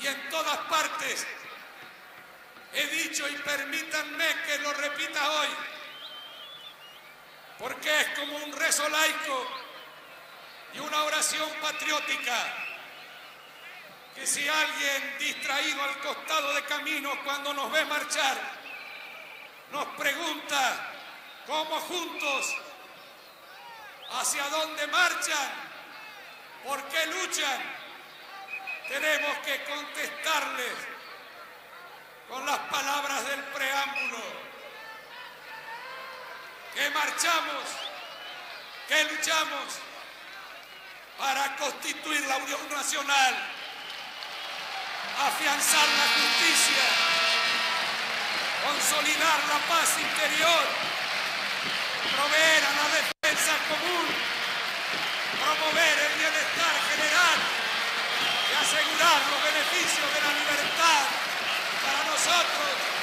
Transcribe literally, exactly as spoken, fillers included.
y en todas partes. He dicho, y permítanme que lo repita hoy, porque es como un rezo laico y una oración patriótica, que si alguien distraído al costado de camino cuando nos ve marchar nos pregunta cómo juntos, hacia dónde marchan, por qué luchan, tenemos que contestarles con las palabras del preámbulo, que marchamos, que luchamos para constituir la Unión Nacional, afianzar la justicia, consolidar la paz interior, proveer a la defensa común, promover el bienestar general y asegurar los beneficios de la libertad para nosotros.